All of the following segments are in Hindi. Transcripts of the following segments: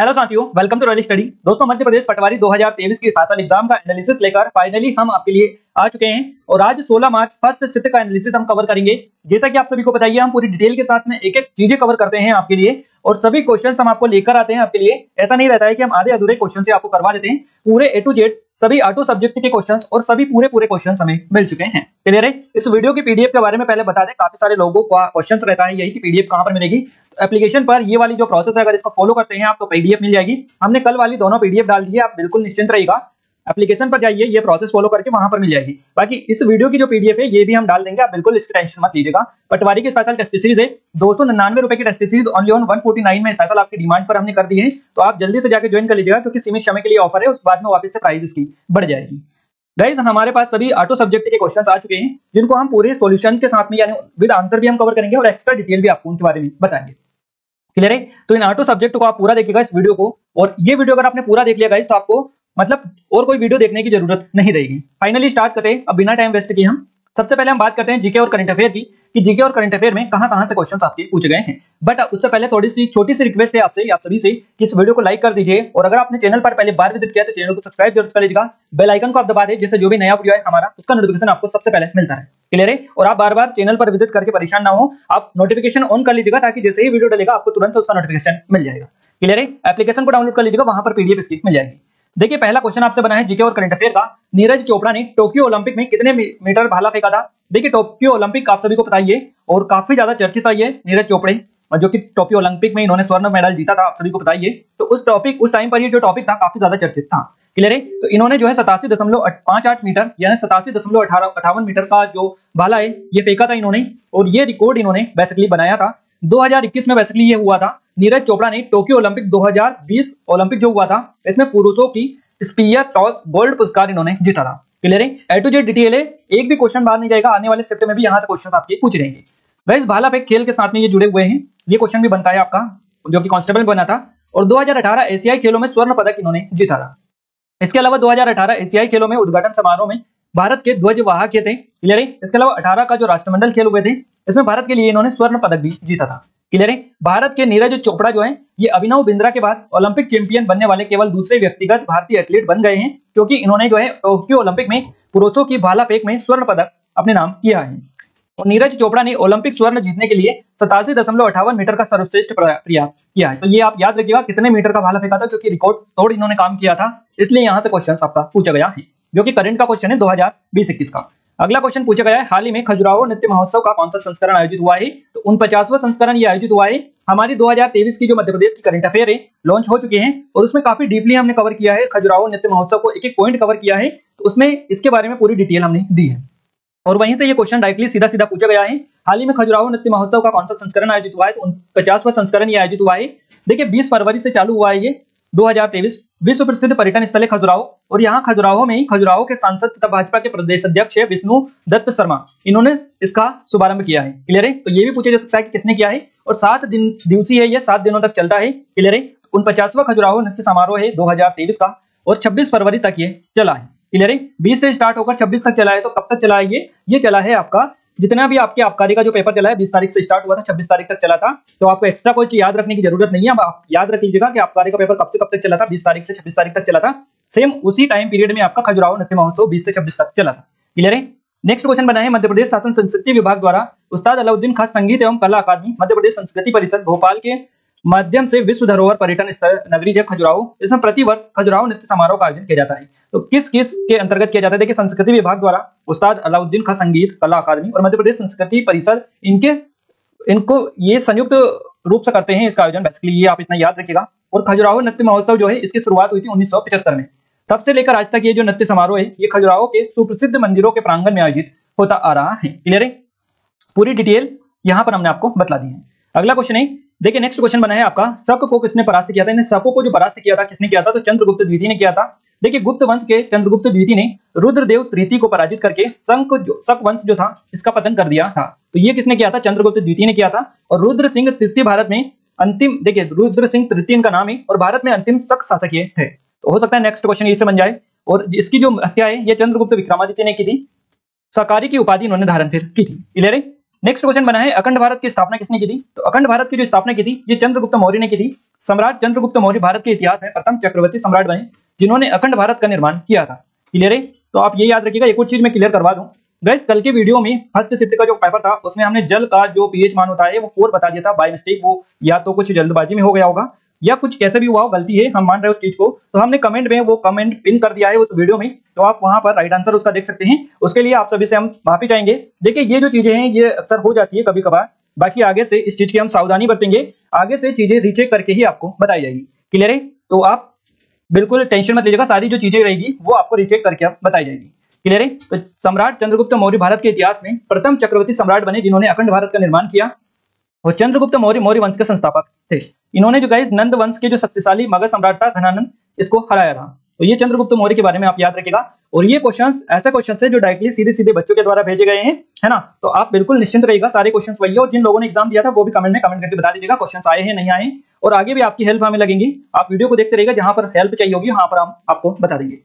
हेलो साथियों, वेलकम टू रॉयल स्टडी। दोस्तों, मध्य प्रदेश पटवारी 2023 के स्नातक एग्जाम का एनालिसिस लेकर फाइनली हम आपके लिए आ चुके हैं और आज 16 मार्च फर्स्ट शिफ्ट का एनालिसिस हम कवर करेंगे। जैसा कि आप सभी को बताइए, हम पूरी डिटेल के साथ में एक एक चीजें कवर करते हैं आपके लिए और सभी क्वेश्चन हम आपको लेकर आते हैं आपके लिए। ऐसा नहीं रहता है कि हम आधे अधूरे क्वेश्चन से आपको करवा देते हैं। पूरे ए टू जेड सभी ऑटो सब्जेक्ट के क्वेश्चन और सभी पूरे क्वेश्चन हमें मिल चुके हैं। क्लियर है। इस वीडियो की पीडीएफ के बारे में पहले बता दें, काफी सारे लोगों का क्वेश्चन रहता है यही कि पीडीएफ कहां पर मिलेगी। एप्लीकेशन पर ये वाली जो प्रोसेस है, अगर इसको फॉलो करते हैं आप तो पीडीएफ मिल जाएगी। हमने कल वाली दोनों पीडीएफ डाल दी है, आप बिल्कुल निश्चिंत रहिएगा। एप्लीकेशन पर जाइए, ये प्रोसेस फॉलो करके वहां पर मिल जाएगी। बाकी इस वीडियो की जो पीडीएफ है ये भी हम डाल देंगे, आप बिल्कुल इसकी टेंशन मत लीजिएगा। पटवारी की स्पेशल टेस्ट सीरीज है, 299 रुपए की टेस्ट सीरीज ओनली ऑन 149 में स्पेशल आपकी डिमांड पर हमने कर दी है, तो आप जल्दी से जाकर ज्वाइन कर लीजिएगा क्योंकि सीमित समय के लिए ऑफर है। उस बाद में वापस से प्राइस इसकी बढ़ जाएगी। गाइज, हमारे पास सभी ऑटो सब्जेक्ट के क्वेश्चंस आ चुके हैं जिनको हम पूरे सॉल्यूशन के साथ में यानी विद आंसर भी हम कवर करेंगे और एक्स्ट्रा डिटेल भी आपको उनके बारे में बताएंगे। क्लियर है। तो इन ऑटो सब्जेक्ट को आप पूरा देखिएगा इस वीडियो को, और ये वीडियो अगर आपने पूरा देख लिया गाइज तो आपको मतलब और कोई वीडियो देखने की जरूरत नहीं रहेगी। फाइनली स्टार्ट करते हैं अब बिना टाइम वेस्ट किए। हम सबसे पहले हम बात करते हैं जीके और करंट अफेयर की कि जीके और करंट अफेयर में कहां से क्वेश्चन आपके पूछ गए हैं। बट उससे पहले थोड़ी सी छोटी सी रिक्वेस्ट है आपसे, आप सभी से कि इस वीडियो को लाइक कर दीजिए और अगर आपने चैनल पर पहले बार विजिट किया तो चैनल को सब्सक्राइब जरूर कर लीजिएगा। बेल आइकन को आप दबा दें जिससे जो भी नया वीडियो है हमारा उसका नोटिफिकेशन आपको सबसे पहले मिलता है। क्लियर है। और आप बार बार चैनल पर विजिट करके परेशान ना हो, आप नोटिफिकेशन ऑन कर लीजिएगा ताकि जैसे ही वीडियो डलेगा आपको तुरंत उसका नोटिफिकेशन मिल जाएगा। क्लियर है। एप्लीकेशन को डाउनलोड कर लीजिएगा, वहां पर पीडीएफ इसकी मिल जाएगी। देखिए, पहला क्वेश्चन आपसे बना है जीके और करंट अफेयर का, नीरज चोपड़ा ने टोक्यो ओलंपिक में कितने मीटर भाला फेंका था। देखिए, टोक्यो ओलंपिक आप सभी को पता ही है और काफी ज्यादा चर्चित है ये नीरज चोपड़े, जो कि टोक्यो ओलंपिक में इन्होंने स्वर्ण मेडल जीता था, आप सभी को पता ही है। तो उस टाइम पर ये जो टॉपिक था काफी ज्यादा चर्चित था। क्लियर है। तो इन्होंने जो है 87.58 मीटर यानी 87.58 मीटर का जो भाला है ये फेंका था इन्होंने, और ये रिकॉर्ड इन्होंने बेसिकली बनाया था 2021 में। बेसिकली ये हुआ था, नीरज चोपड़ा ने टोक्यो ओलंपिक 2020 ओलंपिक जो हुआ था इसमें पुरुषों की स्पीयर टॉस गोल्ड पुरस्कार इन्होंने जीता था। क्लियर है। ए टू जेड डिटेल है, एक भी क्वेश्चन बाहर नहीं जाएगा। आने वाले शिफ्ट में भी यहां से क्वेश्चन आपके पूछ रहेंगे। गाइस, भाला फेंक खेल के साथ में ये जुड़े हुए हैं। ये क्वेश्चन भी बनता है आपका, जो कि कांस्टेबल बना था, और 2018 एशियाई खेलों में स्वर्ण पदक इन्होंने जीता था। इसके अलावा 2018 एशियाई खेलों में उद्घाटन समारोह में भारत के ध्वजवाहक थे। क्लियर है। इसके अलावा 18 का जो राष्ट्रमंडल खेल हुए थे इसमें भारत के लिए इन्होंने स्वर्ण पदक भी जीता था। क्लियर है। भारत के नीरज चोपड़ा जो है ये अभिनव बिंद्रा के बाद ओलंपिक चैंपियन बनने वाले केवल दूसरे व्यक्तिगत भारतीय एथलीट बन गए हैं, क्योंकि इन्होंने जो है टोक्यो ओलंपिक में पुरुषों की भाला फेंक में स्वर्ण पदक अपने नाम किया है। और नीरज चोपड़ा ने ओलंपिक स्वर्ण जीतने के लिए 87.58 मीटर का सर्वश्रेष्ठ प्रयास किया है। तो ये आप याद रखिएगा कितने मीटर का भाला फेंका था, क्योंकि रिकॉर्ड तोड़ इन्होंने काम किया था, इसलिए यहाँ से क्वेश्चन आपका पूछा गया है, जो कि करंट का क्वेश्चन है 2020-21 का। अगला क्वेश्चन पूछा गया है, हाल ही में खजुराहो नृत्य महोत्सव का कौन सा संस्करण आयोजित हुआ है। तो 49वां संस्करण ये आयोजित हुआ है। हमारी 2023 की जो मध्य प्रदेश की करंट अफेयर है लॉन्च हो चुके हैं और उसमें काफी डीपली हमने कवर किया है, खजुराहो नृत्य महोत्सव को एक एक पॉइंट कवर किया है, तो उसमें इसके बारे में पूरी डिटेल हमने दी है। और वहीं से ये क्वेश्चन डायरेक्टली सीधा पूछा गया है, हाल ही में खजुराहो नृत्य महोत्सव का कौन सा संस्करण आयोजित हुआ है। तो 49वां संस्करण ये आयोजित हुआ है। देखिए, 20 फरवरी से चालू हुआ है ये 2023। विश्व प्रसिद्ध पर्यटन स्थल है खजुराहो, और यहाँ खजुराहो में ही खजुराहो के सांसद तथा भाजपा के प्रदेश अध्यक्ष है विष्णु दत्त शर्मा, इन्होंने इसका शुभारंभ किया है। क्लियर है। तो ये भी पूछा जा सकता है कि किसने किया है, और 7 दिवसीय है, यह 7 दिनों तक चलता है। क्लियर है। 49वां खजुराहो नृत्य समारोह है 2023 का, और 26 फरवरी तक ये चला है। क्लियर है। 20 से स्टार्ट होकर 26 तक चला है। तो कब तक चला है ये चला है आपका जितना भी आपके आबकारी का जो पेपर चला है, 20 तारीख से स्टार्ट हुआ था, 26 तारीख तक चला था। तो आपको एक्स्ट्रा कोई चीज याद रखने की जरूरत नहीं है। अब आप याद रख लीजिएगा कि आबकारी का पेपर कब से कब तक चला था, 20 तारीख से 26 तारीख तक चला था। सेम उसी टाइम पीरियड में आपका खजुराहो नृत्य महोत्सव 20 से 26 तक चला था। क्लियर है। नेक्स्ट क्वेश्चन बना है, मध्यप्रदेश शासन संस्कृति विभाग द्वारा उस्ताद अलाउद्दीन खास संगीत एवं कला अकादमी मध्यप्रदेश संस्कृति परिषद भोपाल के माध्यम से विश्व धरोहर पर्यटन स्थल नगरी है खजुराहो, इसमें प्रतिवर्ष खजुराहो नृत्य समारोह का आयोजन किया जाता है। तो किस के अंतर्गत किया जाता है। देखिए, संस्कृति विभाग द्वारा उस्ताद अलाउद्दीन खां संगीत कला अकादमी और मध्य प्रदेश संस्कृति परिषद इनको ये संयुक्त रूप से करते हैं इसका आयोजन। बेसिकली ये आप इतना याद रखिएगा। और खजुराहो नृत्य महोत्सव जो है इसकी शुरुआत हुई थी 1975 में। तब से लेकर आज तक ये जो नृत्य समारोह है ये खजुराहो के सुप्रसिद्ध मंदिरों के प्रांगण में आयोजित होता आ रहा है। क्लियर है। पूरी डिटेल यहाँ पर हमने आपको बतला दी है। अगला क्वेश्चन है, देखिए नेक्स्ट क्वेश्चन बना है आपका, शक को किसने परास्त किया था। शकों को जो परास्त किया था किसने किया था, तो चंद्रगुप्त द्वितीय ने किया था। देखिए, गुप्त वंश के चंद्रगुप्त द्वितीय ने रुद्रदेव तृतीय को पराजित करके शक वंश जो था इसका पतन कर दिया था। तो ये किसने किया था, चंद्रगुप्त द्वितीय ने किया था। और रुद्र सिंह तृतीय भारत में अंतिम, देखिए रुद्र सिंह तृतीय का नाम है, और भारत में अंतिम शक शासक ये थे। तो हो सकता है नेक्स्ट क्वेश्चन इससे बन जाए। और इसकी जो हत्या है ये चंद्रगुप्त विक्रमादित्य ने की थी, शाकारी की उपाधि इन्होंने धारण फिर की थी। क्लियर है। नेक्स्ट क्वेश्चन बना है, अखंड भारत की स्थापना किसने की थी। तो अखंड भारत की जो स्थापना की थी ये चंद्रगुप्त मौर्य ने की थी। सम्राट चंद्रगुप्त मौर्य भारत के इतिहास में प्रथम चक्रवर्ती सम्राट बने जिन्होंने अखंड भारत का निर्माण किया था। क्लियर है, तो आप ये याद रखिएगा। एक और चीज मैं क्लियर करवा दूं गाइस, कल के वीडियो में फर्स्ट शिफ्ट का जो पेपर था उसमें हमने जल का जो पीएच मान होता है वो 4 बता दिया था बाय मिस्टेक। वो या तो कुछ जल्दबाजी में हो गया होगा या कुछ कैसे भी हुआ हो, गलती है, हम मान रहे हैं उस चीज को। तो हमने कमेंट में वो कमेंट पिन कर दिया है उस वीडियो में, तो आप वहां पर राइट आंसर उसका देख सकते हैं। उसके लिए आप सभी से हम माफी चाहेंगे। देखिए ये जो चीजें हैं ये अक्सर हो जाती है कभी कभार, बाकी आगे से इस चीज की हम सावधानी बरतेंगे, आगे से चीजें रीचेक करके ही आपको बताई जाएगी। क्लियर है, तो आप बिल्कुल टेंशन मत लीजिएगा, सारी जो चीजें रहेगी वो आपको रीचेक करके आप बताई जाएगी। क्लियर है, तो सम्राट चंद्रगुप्त मौर्य भारत के इतिहास में प्रथम चक्रवर्ती सम्राट बने जिन्होंने अखंड भारत का निर्माण किया। और चंद्रगुप्त मौर्य मौर्य वंश के संस्थापक थे। इन्होंने जो गाइस नंद वंश के जो शक्तिशाली मगध सम्राट था घनानंद, इसको हराया था। तो ये चंद्रगुप्त मौर्य के बारे में आप याद रखिएगा। और ये क्वेश्चंस ऐसे क्वेश्चंस है जो डायरेक्टली सीधे सीधे बच्चों के द्वारा भेजे गए हैं, है ना। तो आप बिल्कुल निश्चिंत रहिएगा, सारे क्वेश्चंस वही है। और जिन लोगों ने एग्जाम दिया था वो भी कमेंट में कमेंट करके बता दीजिएगा क्वेश्चंस आए हैं नहीं आए, और आगे भी आपकी हेल्प हमें लगेंगी। आप वीडियो को देखते रहिएगा, जहां पर हेल्प चाहिए होगी वहां पर हम आपको बता देंगे।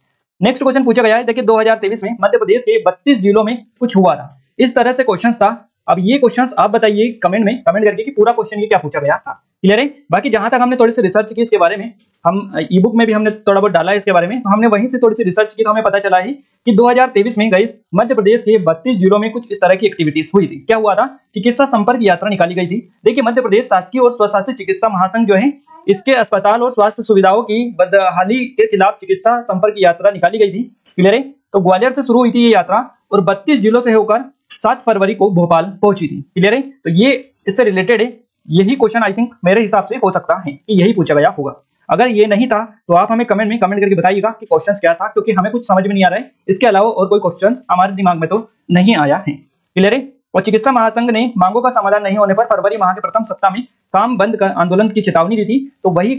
नेक्स्ट क्वेश्चन पूछा गया है, देखिए 2023 में मध्य प्रदेश के 32 जिलों में कुछ हुआ था, इस तरह से क्वेश्चन था। अब ये क्वेश्चंस आप बताइए कमेंट में कमेंट करके कि पूरा क्वेश्चन ये क्या पूछा गया था। क्लियर है, बाकी जहां तक हमने थोड़ी सी रिसर्च की इसके बारे में, हम ई बुक में भी हमने थोड़ा बहुत डाला है इसके बारे में, तो हमने वहीं से थोड़ी सी रिसर्च की तो हमें पता चला है कि 2023 में गाइस मध्य प्रदेश के 32 जिलों में कुछ इस तरह की एक्टिविटीज हुई थी। क्या हुआ था, चिकित्सा संपर्क यात्रा निकाली गई थी। देखिए मध्य प्रदेश शासकीय और स्वशासित चिकित्सा महासंघ जो है इसके अस्पताल और स्वास्थ्य सुविधाओं की बदहाली के खिलाफ चिकित्सा संपर्क यात्रा निकाली गई थी। क्लियर है, तो ग्वालियर से शुरू हुई थी ये यात्रा और 32 जिलों से होकर 7 फरवरी को भोपाल पहुंची थी। क्लियर है, तो ये इससे रिलेटेड है, यही क्वेश्चन आई थिंक मेरे हिसाब से हो सकता है कि यही पूछा गया होगा। अगर ये नहीं था तो आप हमें कमेंट में कमेंट करके बताइएगा कि क्वेश्चन क्या था, क्योंकि हमें कुछ समझ में नहीं आ रहा है। इसके अलावा और कोई क्वेश्चन हमारे दिमाग में तो नहीं आया है। क्लियर है, और चिकित्सा महासंघ ने मांगों का समाधान नहीं होने पर फरवरी माह के प्रथम सप्ताह में काम बंद कर आंदोलन की चेतावनी दी थी। तो वही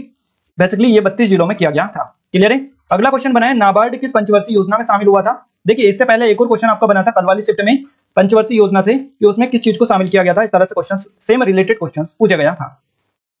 बेसिकली ये 32 जिलों में किया गया था। क्लियर है, अगला क्वेश्चन बना है नाबार्ड किस पंचवर्षीय योजना में शामिल हुआ था। देखिए इससे पहले एक और क्वेश्चन आपका बना था कल वाली शिफ्ट में पंचवर्षीय योजना से, कि उसमें किस चीज को शामिल किया गया था। इस तरह से क्वेश्चन सेम रिलेटेड क्वेश्चन पूछा गया था।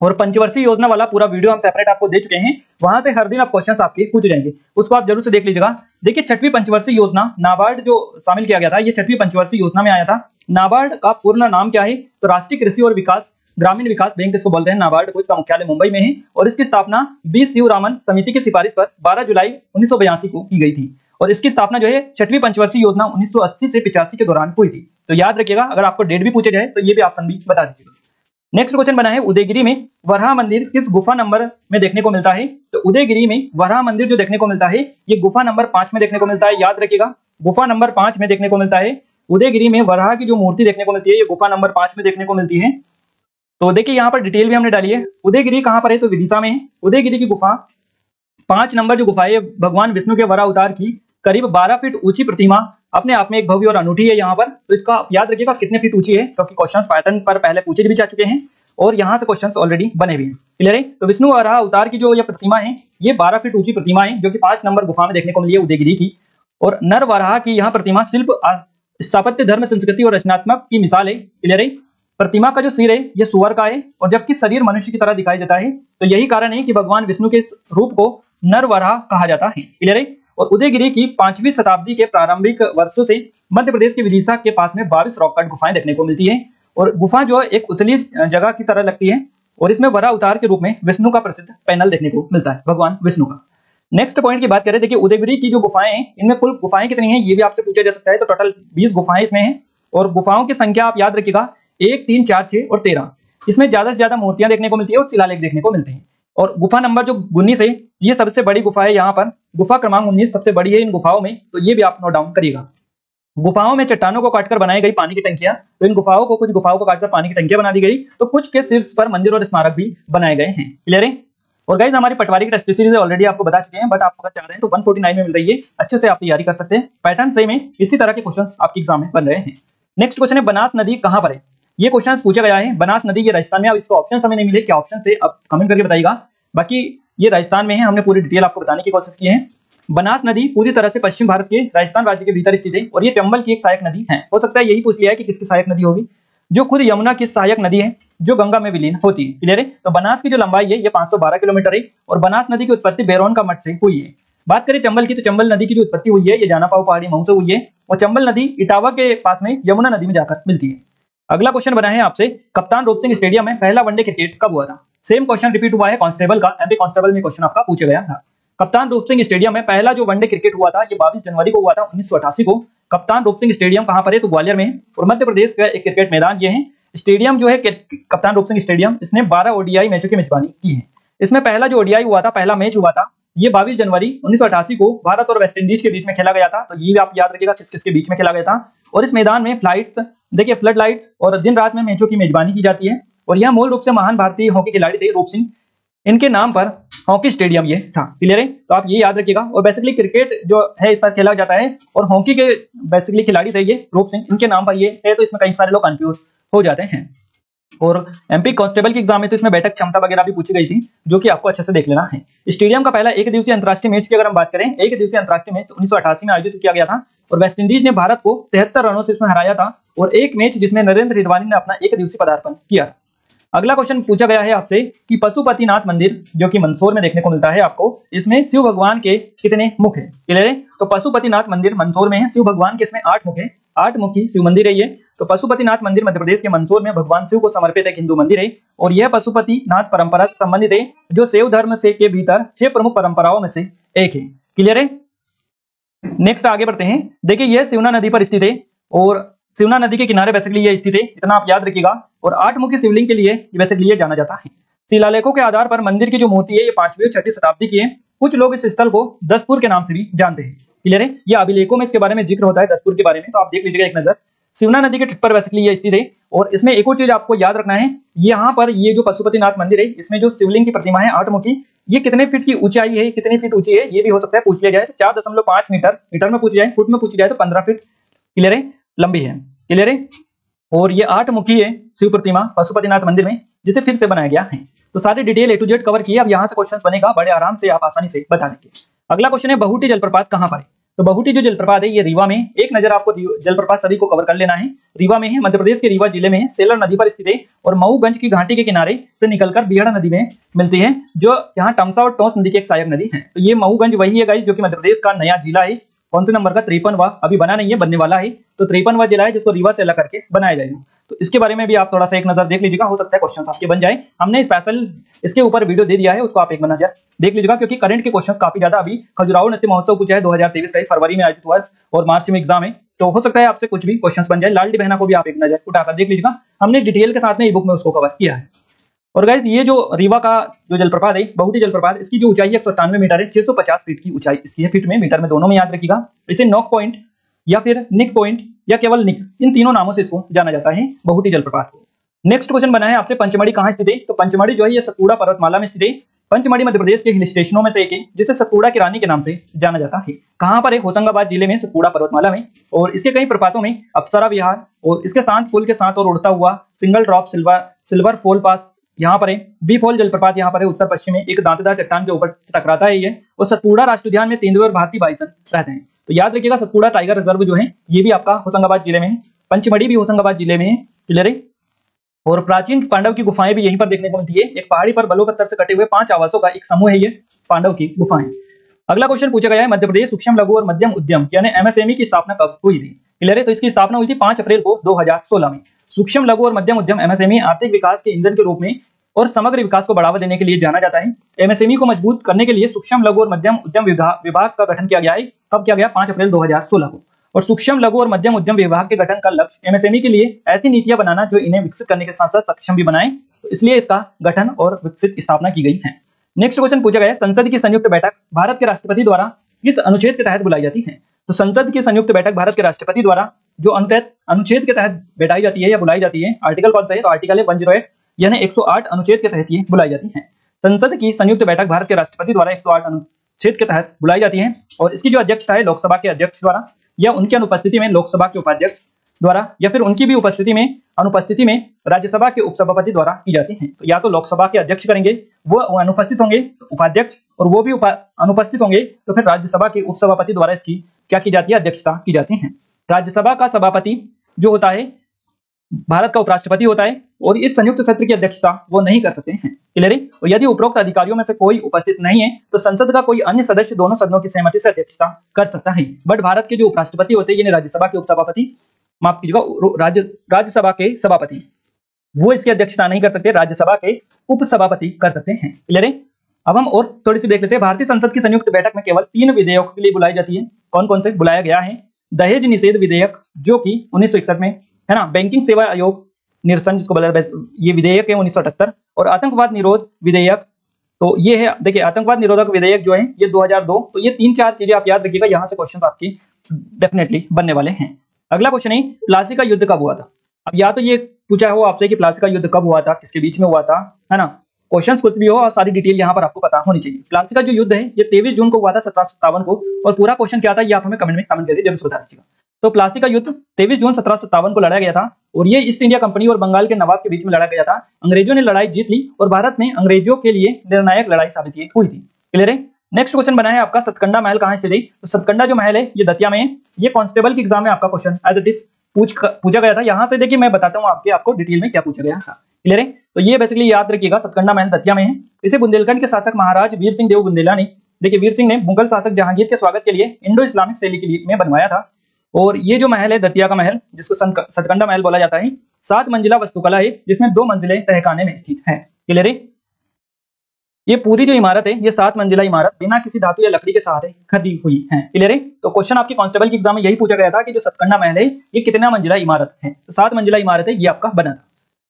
और पंचवर्षीय योजना वाला पूरा वीडियो हम सेपरेट आपको दे चुके हैं, वहां से हर दिन आप क्वेश्चन आपके पूछ जाएंगे, उसको आप जरूर से देख लीजिएगा। देखिए छठवीं पंचवर्षीय योजना नाबार्ड जो शामिल किया गया था ये छठवीं पंचवर्षीय योजना में आया था। नाबार्ड का पूर्ण नाम क्या है, तो राष्ट्रीय कृषि और विकास ग्रामीण विकास बैंक इसको बोलते हैं नाबार्ड को। इसका मुख्यालय मुंबई में है और इसकी स्थापना बी शिवरामन समिति की सिफारिश पर 12 जुलाई 1982 को की गई थी। और इसकी स्थापना जो है छठवीं पंचवर्षीय योजना 1980 से 85 के दौरान हुई थी। तो याद रखिएगा, अगर आपको डेट भी पूछे जाए तो ये भी ऑप्शन भी बता दीजिएगा। नेक्स्ट क्वेश्चन बना है उदयगिरी में वराह मंदिर किस गुफा नंबर में देखने को मिलता है। तो उदयगिरी में वराह मंदिर जो देखने को मिलता है ये गुफा नंबर 5 में देखने को मिलता है। याद रखिएगा, गुफा नंबर 5 में देखने को मिलता है। उदयगिरी में वराह की जो मूर्ति देखने को मिलती है ये गुफा नंबर 5 में देखने को मिलती है। तो देखिए यहाँ पर डिटेल भी हमने डाली है। उदयगिरी कहाँ पर है, तो विदिशा में है। उदयगिरी की गुफा 5 नंबर जो गुफा है भगवान विष्णु के वराह अवतार की करीब 12 फीट ऊंची प्रतिमा अपने आप में एक भव्य और अनूठी है यहाँ पर। तो इसका याद रखिएगा कितने फीट ऊंची है, क्योंकि क्वेश्चन पैटर्न पर पहले पूछे भी जा चुके हैं और यहाँ से क्वेश्चन ऑलरेडी बने हुए हैं। क्लियर है, तो विष्णु वराह अवतार की जो ये प्रतिमा है ये 12 फीट ऊंची प्रतिमा है जो कि 5 नंबर गुफा में देखने को मिली है उदयगिरी की। और नर वराह की यहाँ प्रतिमा शिल्प स्थापत्य धर्म संस्कृति और रचनात्मक की मिसाल है। क्लियर है, प्रतिमा का जो सिर है ये सुअर का है और जबकि शरीर मनुष्य की तरह दिखाई देता है। तो यही कारण है कि भगवान विष्णु के इस रूप को नरवराह कहा जाता है। क्लियर है, और उदयगिरी की 5वीं शताब्दी के प्रारंभिक वर्षों से मध्य प्रदेश के विदिशा के पास में 22 रॉक कट गुफाएं देखने को मिलती है। और गुफा जो है एक उथली जगह की तरह लगती है और इसमें वराह अवतार के रूप में विष्णु का प्रसिद्ध पैनल देखने को मिलता है, भगवान विष्णु का। नेक्स्ट पॉइंट की बात करें, देखिए उदयगिरी की जो गुफाएं हैं इनमें कुल गुफाएं कितनी है ये भी आपसे पूछा जा सकता है। तो टोटल 20 गुफाएं इसमें है और गुफाओं की संख्या आप याद रखिएगा 1, 3, 4, 6 और 13। इसमें ज्यादा से ज्यादा मूर्तियां देखने को मिलती है और शिलालेख देखने को मिलते हैं। और गुफा नंबर जो 19 है ये सबसे बड़ी गुफा है। यहाँ पर गुफा क्रमांक 19 सबसे बड़ी है इन गुफाओं में, तो ये भी आप नोट डाउन करिएगा। गुफाओं में चट्टानों को काटकर बनाई गई पानी की टंकियां, तो इन गुफाओं को कुछ गुफाओं को काटकर पानी की टंकियां बना दी गई, तो कुछ के शीर्ष पर मंदिर और स्मारक भी बनाए गए हैं। क्लियर है, और गाइज हमारी पटवारी की टेस्ट सीरीज ऑलरेडी आपको बता चुके हैं, बट आप अगर चाह रहे हैं तो 149 में मिल रही है, अच्छे से आप तैयारी कर सकते हैं। पैटर्न सेम है, इसी तरह के क्वेश्चन आपके एग्जाम में बन रहे हैं। नेक्स्ट क्वेश्चन है बनास नदी कहाँ पर है, ये क्वेश्चन पूछा गया है। बनास नदी ये राजस्थान में, अब इसको ऑप्शन हमें नहीं मिले, क्या ऑप्शन थे आप कमेंट करके बताइएगा। बाकी ये राजस्थान में है, हमने पूरी डिटेल आपको बताने की कोशिश की है। बनास नदी पूरी तरह से पश्चिम भारत के राजस्थान राज्य के भीतर स्थित है और ये चंबल की एक सहायक नदी है। हो सकता है यही पूछ लिया है कि किसकी सहायक नदी होगी, जो खुद यमुना की सहायक नदी है जो गंगा में विलीन होती है। क्लियर है, तो बनास की जो लंबाई है ये 512 किलोमीटर है और बनास नदी की उत्पत्ति बेरोन का मठ से हुई है। बात करें चंबल की, तो चंबल नदी की जो उत्पत्ति हुई है ये जानापाव पहाड़ी माउंट से हुई है और चंबल नदी इटावा के पास में यमुना नदी में जाकर मिलती है। अगला क्वेश्चन बना है आपसे, कप्तान रूप सिंह स्टेडियम में पहला वनडे क्रिकेट कब हुआ था? सेम क्वेश्चन रिपीट हुआ है कांस्टेबल का, एमपी कांस्टेबल में क्वेश्चन आपका पूछा गया था। कप्तान रूप सिंह स्टेडियम में पहला जो वनडे क्रिकेट हुआ था ये 22 जनवरी को हुआ था 1988 को। कप्तान रूप सिंह स्टेडियम कहां पर है? तो ग्वालियर में है और मध्य प्रदेश का एक क्रिकेट मैदान ये है। स्टेडियम जो है कप्तान रूप सिंह स्टेडियम, इसने 12 ओडीआई मैचों की मेजबानी की है। इसमें पहला जो ओडीआई हुआ था, पहला मैच हुआ था ये 22 जनवरी 1988 को भारत और वेस्टइंडीज के बीच में खेला गया था। तो ये आप याद रखिएगा किस किसके बीच में खेला गया था। और इस मैदान में फ्लाइट्स देखिए फ्लड लाइट्स और दिन रात में मैचों की मेजबानी की जाती है। और यह मूल रूप से महान भारतीय हॉकी खिलाड़ी थे रूप सिंह, इनके नाम पर हॉकी स्टेडियम ये था। क्लियर है? तो आप ये याद रखिएगा। और बेसिकली क्रिकेट जो है इस पर खेला जाता है और हॉकी के बेसिकली खिलाड़ी थे ये रूप सिंह, इनके नाम पर ये है। तो इसमें कई सारे लोग कंफ्यूज हो जाते हैं। और एमपी कांस्टेबल के एग्जाम में तो इसमें बैठक क्षमता वगैरह भी पूछी गई थी, जो कि आपको अच्छे से देख लेना है। स्टेडियम का पहला एक दिवसीय अंतर्राष्ट्रीय मैच की अगर हम बात करें, एक दिवसीय अंतर्राष्ट्रीय मैच 1988 में आयोजित किया गया था और वेस्टइंडीज ने भारत को 73 रनों से इसमें हराया था और एक मैच जिसमें नरेंद्र हिडवानी ने अपना एक दिवसीय पदार्पण किया था। अगला क्वेश्चन पूछा गया है आपसे कि पशुपतिनाथ मंदिर जो कि मंदसौर में देखने को मिलता है आपको, इसमें शिव भगवान के कितने मुख है? क्लियर है? तो पशुपतिनाथ मंदिर मंदसौर में है, शिव भगवान के इसमें 8 मुख है, 8 मुखी शिव मंदिर है ये। तो पशुपतिनाथ मंदिर मध्य प्रदेश के मंदसौर में भगवान शिव को समर्पित एक हिंदू मंदिर है और यह पशुपतिनाथ परंपरा से संबंधित है जो शैव धर्म से के भीतर 6 प्रमुख परंपराओं में से एक है। क्लियर है? नेक्स्ट आगे बढ़ते हैं। देखिए यह शिवना नदी पर स्थित है और शिवना नदी के किनारे बेसिकली ये स्थित है, इतना आप याद रखिएगा। और 8 मुखी शिवलिंग के लिए बेसिकली ये जाना जाता है। शिलालेखों के आधार पर मंदिर की जो मूर्ति है ये 5वीं और 6वीं शताब्दी की है। कुछ लोग इस स्थल को दसपुर के नाम से भी जानते हैं। क्लियर है? ये अभिलेखों में इसके बारे में जिक्र होता है दसपुर के बारे में, तो आप देख लीजिएगा एक नजर। शिवना नदी के तट पर बेसिकली ये स्थित है और इसमें एक और चीज आपको याद रखना है, यहाँ पर ये जो पशुपतिनाथ मंदिर है इसमें जो शिवलिंग की प्रतिमा है 8 मुखी, ये कितने फीट की ऊंचाई है, कितने फीट ऊंची है ये भी हो सकता है पूछ लिया जाए। 4.5 मीटर, मीटर में पूछ जाए, फुट में पूछ जाए तो 15 फीट क्लियर है लंबी है। क्लियर है? और ये 8 मुखी है शिव प्रतिमा पशुपतिनाथ मंदिर में जिसे फिर से बनाया गया है। तो सारी detail A to Z cover किए। अब यहाँ से क्वेश्चन बनेगा बड़े आराम से, आप आसानी से बता देंगे। अगला क्वेश्चन है बहुटी जलप्रपात कहाँ पर है? तो बहुटी जो जलप्रपात है ये रीवा में। एक नजर आपको जलप्रपात सभी को कवर कर लेना है। रीवा में है, मध्य प्रदेश के रीवा जिले में है, सेलर नदी पर स्थित है और मऊगंज की घाटी के किनारे से निकलकर बिहड़ा नदी में मिलती है जो यहाँ टमसा और टोंस नदी की एक सहायक नदी है। तो ये मऊगंज वही है गाइस जो कि मध्य प्रदेश का नया जिला है, कौन से नंबर का 53वां, अभी बना नहीं है, बनने वाला है। तो 53वां जिला है जिसको रीवा से अलग करके बनाया जाएगा। तो इसके बारे में भी आप थोड़ा सा एक नजर देख लीजिएगा, हो सकता है क्वेश्चन आपके बन जाए। हमने स्पेशल इसके ऊपर वीडियो दे दिया है, उसको आप एक बार नजर देख लीजिएगा क्योंकि करंट के क्वेश्चन काफी ज्यादा। अभी खजुराहो नृत्य महोत्सव पूछा है 2023 का, फरवरी में आयोजित हुआ और मार्च में एग्जाम है, तो हो सकता है आपसे कुछ भी क्वेश्चन बन जाए। लाल डी बहना को भी आप एक नजर उठाकर देख लीजिएगा, हमने डिटेल के साथ में ई बुक में उसको कवर किया है। और गाइज ये जो रीवा का जो जलप्रपात है बहुटी जलप्रपात, इसकी जो ऊंचाई है 198 मीटर है, 650 फीट की ऊंचाई इसकी है, फीट में मीटर में दोनों में याद रखिएगा। इसे नॉक पॉइंट या फिर निक पॉइंट या केवल निक, इन तीनों नामों से इसको जाना जाता है बहुटी जलप्रपात को। नेक्स्ट क्वेश्चन बना है आपसे पंचमढ़ी कहाँ स्थित है? तो पंचमढ़ी जो है ये सतपुड़ा पर्वतमाला में स्थित है। पंचमढ़ी मध्य प्रदेश के हिल स्टेशनों में से एक है जिसे सतपुड़ा की रानी के नाम से जाना जाता है। कहाँ पर है? होशंगाबाद जिले में सतपुड़ा पर्वतमाला में। और इसके कई प्रपातों में अप्सरा विहार और इसके साथ पुल के साथ और उड़ता हुआ सिंगल ड्रॉप सिल्वर फॉल पास यहाँ पर है। बी फॉल जलप्रपात यहाँ पर है उत्तर पश्चिम में, एक दांतेदार चट्टान के ऊपर टकराता है ये। और सतपुड़ा राष्ट्रीय उद्यान में तेंदुए और भारतीय बाइसन रहते हैं। तो याद रखिएगा सतपुड़ा टाइगर रिजर्व जो है ये भी आपका होशंगाबाद जिले में है, पंचमढ़ी भी होशंगाबाद जिले में है। क्लियर है? और प्राचीन पांडव की गुफाएं भी यहीं पर देखने को मिलती है। एक पहाड़ी पर बलो पत्थर से कटे हुए 5 आवासों का एक समूह है ये पांडव की गुफाएं। अगला क्वेश्चन पूछा गया है मध्य प्रदेश सूक्ष्म लघु और मध्यम उद्यम यानी MSME की स्थापना कब हुई थी? क्लियर है? तो इसकी स्थापना हुई थी 5 अप्रैल 2016 में। सूक्ष्म लघु और मध्यम उद्यम MSME आर्थिक विकास के इंजन के रूप में और समग्र विकास को बढ़ावा देने के लिए जाना जाता है। MSME को मजबूत करने के लिए सूक्ष्म लघु और मध्यम उद्यम विभाग का गठन किया गया है। कब किया गया? 5 अप्रैल 2016 को। और सूक्ष्म लघु और मध्यम उद्यम विभाग के गठन का लक्ष्य MSME के लिए ऐसी नीतियां बनाना जो इन्हें विकसित करने के साथ साथ सक्षम भी बनाए, तो इसलिए इसका गठन और विकसित स्थापना की गई है। नेक्स्ट क्वेश्चन पूछा गया संसद की संयुक्त बैठक भारत के राष्ट्रपति द्वारा किस अनुच्छेद के तहत बुलाई जाती है? तो संसद की संयुक्त बैठक भारत के राष्ट्रपति द्वारा जो अनुच्छेद के तहत बैठाई जाती है या बुलाई जाती है, आर्टिकल कौन सा है? तो आर्टिकल है 108 यानी 108 अनुच्छेद के तहत ये बुलाई जाती है। संसद की संयुक्त बैठक भारत के राष्ट्रपति द्वारा 108 अनुच्छेद के तहत बुलाई जाती है और इसकी जो अध्यक्षता है लोकसभा के अध्यक्ष द्वारा या उनकी अनुपस्थिति में लोकसभा के उपाध्यक्ष द्वारा या फिर उनकी भी उपस्थिति में अनुपस्थिति में राज्यसभा के उपसभापति द्वारा की जाती है। तो या तो लोकसभा के अध्यक्ष करेंगे, वो अनुपस्थित होंगे तो उपाध्यक्ष, और वो भी अनुपस्थित होंगे तो फिर राज्यसभा के उपसभापति द्वारा इसकी क्या की जाती है? अध्यक्षता की जाती है। राज्यसभा का सभापति जो होता है भारत का उपराष्ट्रपति होता है और इस संयुक्त सत्र की अध्यक्षता वो नहीं कर सकते हैं। क्लियर है? और यदि उपरोक्त अधिकारियों में से कोई उपस्थित नहीं है तो संसद का कोई अन्य सदस्य दोनों सदनों की सहमति से अध्यक्षता कर सकता है। बट भारत के जो उपराष्ट्रपति होते हैं यानी राज्यसभा के उपसभापति माफ कीजिएगा राज्यसभा के सभापति, वो इसकी अध्यक्षता नहीं कर सकते, राज्यसभा के उपसभापति कर सकते हैं। क्लियर है। अब हम और थोड़ी सी देख लेते हैं। भारतीय संसद की संयुक्त बैठक में केवल 3 विधेयकों के लिए बुलाई जाती है। कौन कौन से बुलाया गया है? दहेज निषेध विधेयक जो कि 1961 में है ना, बैंकिंग सेवा आयोग निरसन जिसको ये विधेयक है 1978, और आतंकवाद निरोध विधेयक। तो ये है, देखिए आतंकवाद निरोधक विधेयक जो है ये 2002। तो ये 3-4 चीजें आप याद रखिएगा, यहाँ से क्वेश्चन आपके डेफिनेटली बनने वाले हैं। अगला क्वेश्चन है प्लासी का युद्ध कब हुआ था। अब या तो ये पूछा हो आपसे कि प्लासी का युद्ध कब हुआ था, किसके बीच में हुआ था, है ना, क्वेश्चंस कुछ भी हो और सारी डिटेल यहाँ पर आपको पता होनी चाहिए। प्लासी का जो युद्ध है ये 23 जून को हुआ था 1757 को, और पूरा क्वेश्चन क्या था ये आप हमें कमेंट करके जरूर बता दीजिएगा। तो प्लासी का युद्ध 23 जून 1757 को लड़ा गया था, और ये ईस्ट इंडिया कंपनी और बंगाल के नवाब के बीच में लड़ा गया था। अंग्रेजों ने लड़ाई जीत ली और भारत में अंग्रेजों के लिए निर्णायक लड़ाई साबित हुई थी। क्लियर है। नेक्स्ट क्वेश्चन बना है आपका सतकंडा महल कहाँ स्थित है। तो सतकंडा जो महल है ये दतिया में है। ये कांस्टेबल के एग्जाम में आपका क्वेश्चन एज इट इज पूछा गया था। यहाँ से देखिए मैं बताता हूँ आपको डिटेल में क्या पूछा गया था। क्लियर है। तो ये बेसिकली याद रखिएगा सतकंडा महल दतिया में है। इसे बुंदेलखंड के शासक महाराज वीर सिंह देव बुंदेला ने, देखिए वीर सिंह ने मुगल शासक जहांगीर के स्वागत के लिए इंडो इस्लामिक शैली के लिए में बनवाया था। और ये जो महल है दतिया का महल जिसको सतकंडा महल बोला जाता है, 7 मंजिला वास्तुकला है जिसमें 2 मंजिलें तहखाने में स्थित है। क्लियर है। ये पूरी जो इमारत है ये 7 मंजिला इमारत बिना किसी धातु या लकड़ी के सहारे खड़ी हुई है। क्लियर है। तो क्वेश्चन आपके कांस्टेबल के एग्जाम में यही पूछा गया था कि जो सतकंडा महल है ये कितना मंजिला इमारत है। तो 7 मंजिला इमारत है ये आपका बना था।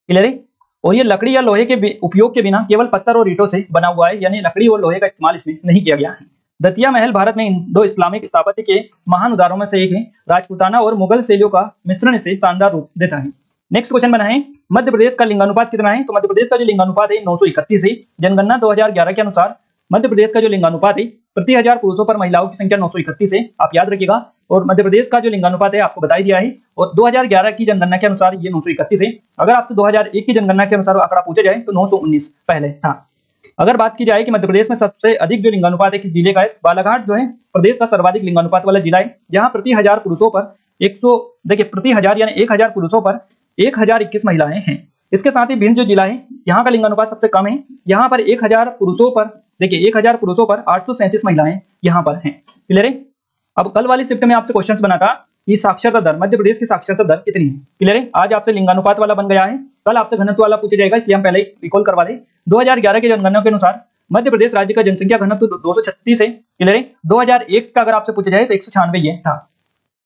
क्लियर है। और ये लकड़ी या लोहे के उपयोग के बिना केवल पत्थर और ईंटों से बना हुआ है, यानी लकड़ी और लोहे का इस्तेमाल इसमें नहीं किया गया है। दतिया महल भारत में इंडो इस्लामिक स्थापत्य के महान उदाहरणों में से एक है। राजपूताना और मुगल शैलियों का मिश्रण इसे शानदार रूप देता है। नेक्स्ट क्वेश्चन बना है मध्य प्रदेश का लिंगानुपात कितना है। तो मध्य प्रदेश का जो लिंगानुपात है 931 है। जनगणना 2011 के अनुसार मध्य प्रदेश का जो लिंगानुपात है प्रति 1000 पुरुषों पर महिलाओं की संख्या 931 है। आप याद रखिएगा। और मध्य प्रदेश का जो लिंगानुपात है आपको बताई दिया है, और 2011 की जनगणना के अनुसार ये 931 है। अगर आपसे 2001 की जनगणना के अनुसार आंकड़ा पूछा जाए तो 919 पहले था। अगर बात की जाए कि मध्य प्रदेश में सबसे अधिक जो लिंगानुपात है किस जिले का है, बालाघाट जो है प्रदेश का सर्वाधिक लिंगानुपात वाला जिला है, जहाँ प्रति 1000 पुरुषों पर 100, देखिए प्रति 1000 यानी 1000 पुरुषों पर 1021 महिलाएं हैं। इसके साथ ही भिंड जो जिला है यहाँ का लिंगानुपात सबसे कम है, यहाँ पर 1000 पुरुषों पर, देखिए 1000 पुरुषों पर 837 महिलाएं यहाँ पर हैं। क्लियर है। अब कल वाली शिफ्ट में आपसे क्वेश्चंस बना था कि साक्षरता दर, मध्य प्रदेश की साक्षरता दर कितनी है। क्लियर है। आज आपसे लिंगानुपात वाला बन गया है, कल आपसे घनत्व वाला पूछा जाएगा, इसलिए हम पहले रिकॉल करवा दें। 2011 के जनगणना के अनुसार मध्य प्रदेश राज्य का जनसंख्या घनत्व 236 है। क्लियर है। 2001 का अगर आपसे पूछा जाए तो 196 ये था।